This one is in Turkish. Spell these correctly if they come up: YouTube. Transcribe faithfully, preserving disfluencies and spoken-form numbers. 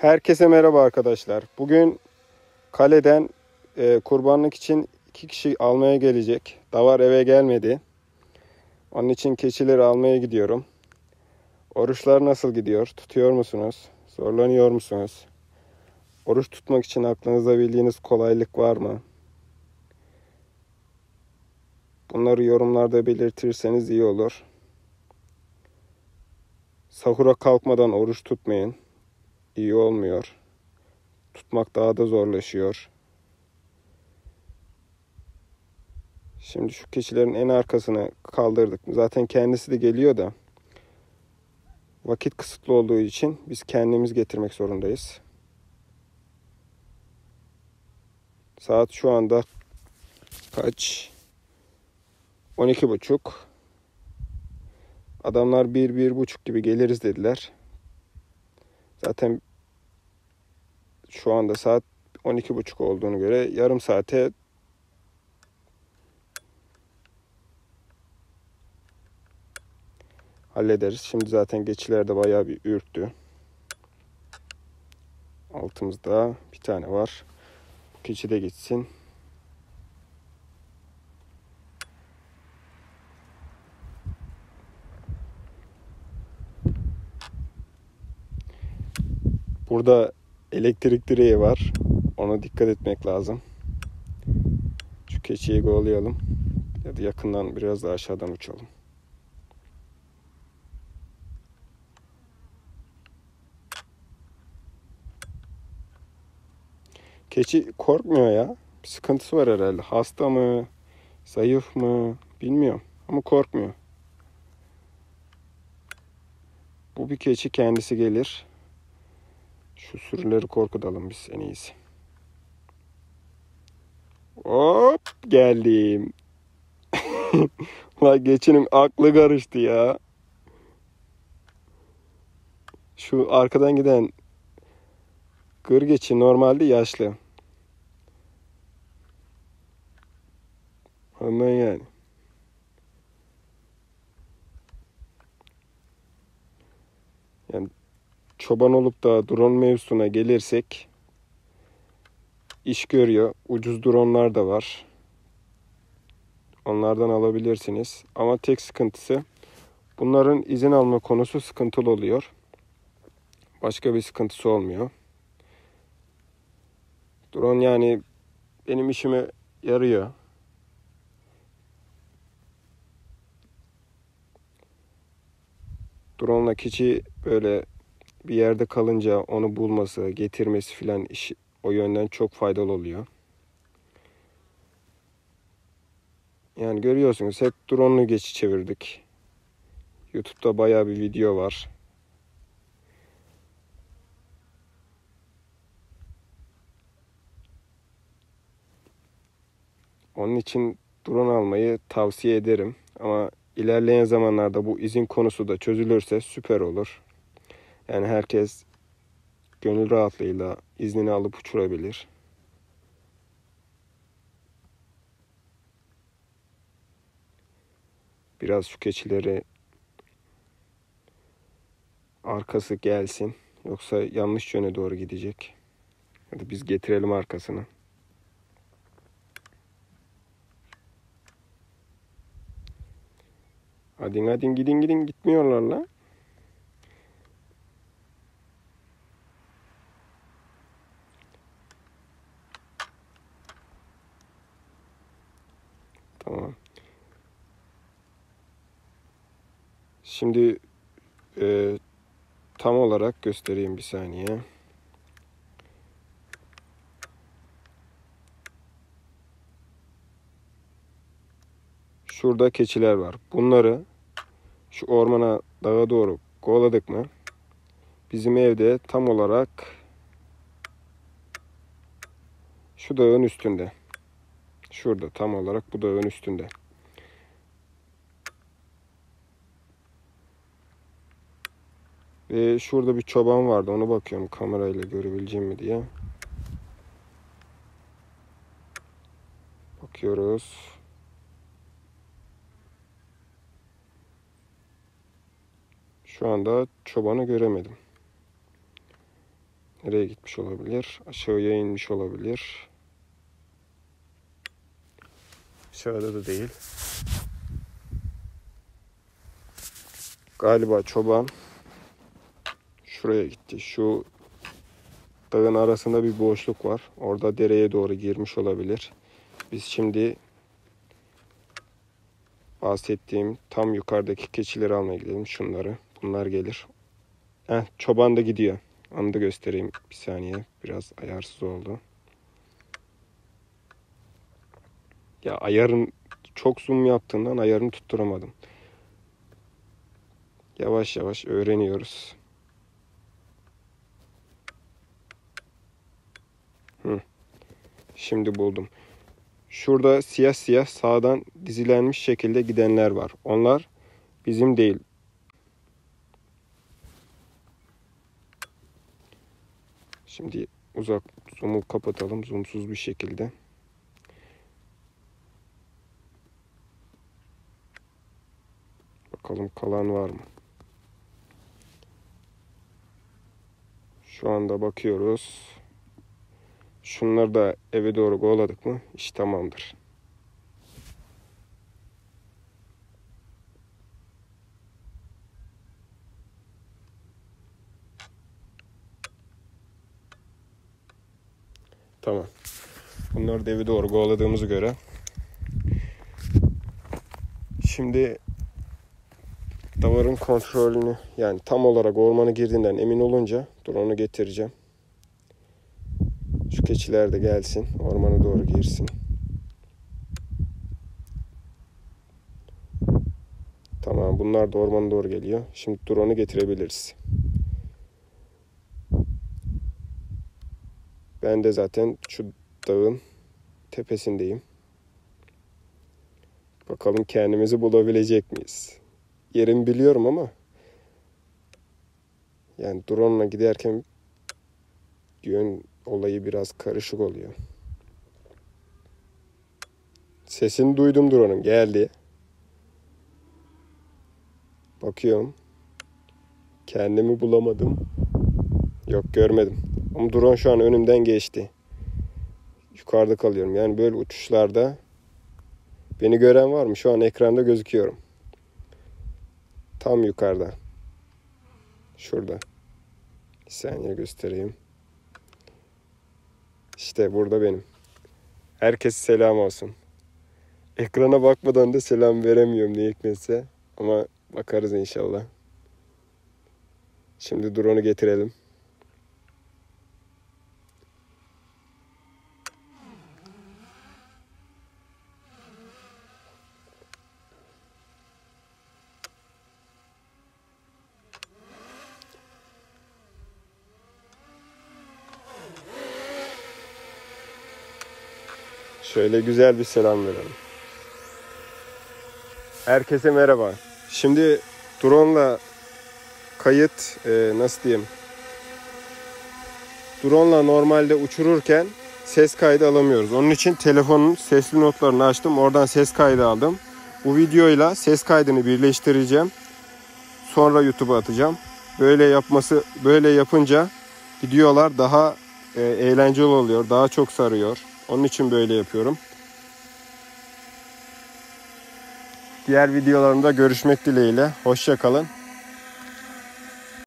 Herkese merhaba arkadaşlar. Bugün kaleden e, kurbanlık için iki kişi almaya gelecek. Davar eve gelmedi. Onun için keçileri almaya gidiyorum. Oruçlar nasıl gidiyor? Tutuyor musunuz? Zorlanıyor musunuz? Oruç tutmak için aklınızda bildiğiniz kolaylık var mı? Bunları yorumlarda belirtirseniz iyi olur. Sahura kalkmadan oruç tutmayın. İyi olmuyor. Tutmak daha da zorlaşıyor. Şimdi şu keçilerin en arkasını kaldırdık. Zaten kendisi de geliyor da vakit kısıtlı olduğu için biz kendimiz getirmek zorundayız. Saat şu anda kaç? on iki buçuk. Adamlar bir bir buçuk gibi geliriz dediler. Zaten şu anda saat on iki buçuk olduğunu göre yarım saate hallederiz. Şimdi zaten geçiler de bayağı bir ürktü. Altımızda bir tane var. Bu keçi de gitsin. Burada elektrik direği var. Ona dikkat etmek lazım. Şu keçiyi govalayalım. Ya da yakından biraz daha aşağıdan uçalım. Keçi korkmuyor ya. Bir sıkıntısı var herhalde. Hasta mı? Zayıf mı? Bilmiyorum. Ama korkmuyor. Bu bir keçi kendisi gelir. Şu sürüleri korkutalım biz en iyisi. Hop geldim. La geçinin aklı karıştı ya. Şu arkadan giden gır geçi normalde yaşlı. Ondan yani. Yani çoban olup da drone mevzusuna gelirsek iş görüyor. Ucuz dronelar da var. Onlardan alabilirsiniz. Ama tek sıkıntısı bunların izin alma konusu sıkıntılı oluyor. Başka bir sıkıntısı olmuyor. Drone yani benim işime yarıyor. Drone'la keçi böyle bir yerde kalınca onu bulması, getirmesi filan iş o yönden çok faydalı oluyor. Yani görüyorsunuz hep drone'lu geçi çevirdik. YouTube'da bayağı bir video var. Onun için drone almayı tavsiye ederim. Ama ilerleyen zamanlarda bu izin konusu da çözülürse süper olur. Yani herkes gönül rahatlığıyla iznini alıp uçurabilir. Biraz şu keçileri arkası gelsin. Yoksa yanlış yöne doğru gidecek. Ya da biz getirelim arkasını. Hadi hadi gidin gidin gitmiyorlar la. Şimdi e, tam olarak göstereyim bir saniye. Şurada keçiler var. Bunları şu ormana, dağa doğru kovaladık mı? Bizim evde tam olarak şu dağın üstünde. Şurada tam olarak bu dağın üstünde. Ve şurada bir çoban vardı. Ona bakıyorum kamerayla görebileceğim mi diye. Bakıyoruz. Şu anda çobanı göremedim. Nereye gitmiş olabilir? Aşağıya inmiş olabilir. Aşağıda da değil. Galiba çoban şuraya gitti. Şu dağın arasında bir boşluk var. Orada dereye doğru girmiş olabilir. Biz şimdi bahsettiğim tam yukarıdaki keçileri almaya gidelim. Şunları. Bunlar gelir. Heh, çoban da gidiyor. Onu da göstereyim bir saniye. Biraz ayarsız oldu. Ya ayarın çok zoom yaptığından ayarını tutturamadım. Yavaş yavaş öğreniyoruz. Hı. Şimdi buldum. Şurada siyah siyah sağdan dizilenmiş şekilde gidenler var. Onlar bizim değil. Şimdi uzak zoom'u kapatalım. Zoomsuz bir şekilde. Bakalım kalan var mı? Şu anda bakıyoruz. Şunları da eve doğru kovaladık mı? İş tamamdır. Tamam. Bunları da eve doğru kovaladığımıza göre. Şimdi davarın kontrolünü, yani tam olarak ormana girdiğinden emin olunca dur onu getireceğim. Şu keçiler de gelsin. Ormana doğru girsin. Tamam. Bunlar da ormana doğru geliyor. Şimdi drone'u getirebiliriz. Ben de zaten şu dağın tepesindeyim. Bakalım kendimizi bulabilecek miyiz? Yerimi biliyorum ama yani drone'la giderken yön olayı biraz karışık oluyor. Sesini duydum drone'un. Geldi. Bakıyorum. Kendimi bulamadım. Yok, görmedim. Ama drone şu an önümden geçti. Yukarıda kalıyorum. Yani böyle uçuşlarda beni gören var mı? Şu an ekranda gözüküyorum. Tam yukarıda. Şurada. Bir saniye göstereyim. İşte burada benim. Herkese selam olsun. Ekrana bakmadan da selam veremiyorum ne hikmetse. Ama bakarız inşallah. Şimdi drone'u getirelim. Şöyle güzel bir selam verelim. Herkese merhaba. Şimdi drone'la kayıt e, nasıl diyeyim? Drone'la normalde uçururken ses kaydı alamıyoruz. Onun için telefonun sesli notlarını açtım. Oradan ses kaydı aldım. Bu videoyla ses kaydını birleştireceğim. Sonra YouTube'a atacağım. Böyle yapması, böyle yapınca videolar daha e, eğlenceli oluyor. Daha çok sarıyor. Onun için böyle yapıyorum. Diğer videolarımda görüşmek dileğiyle. Hoşça kalın.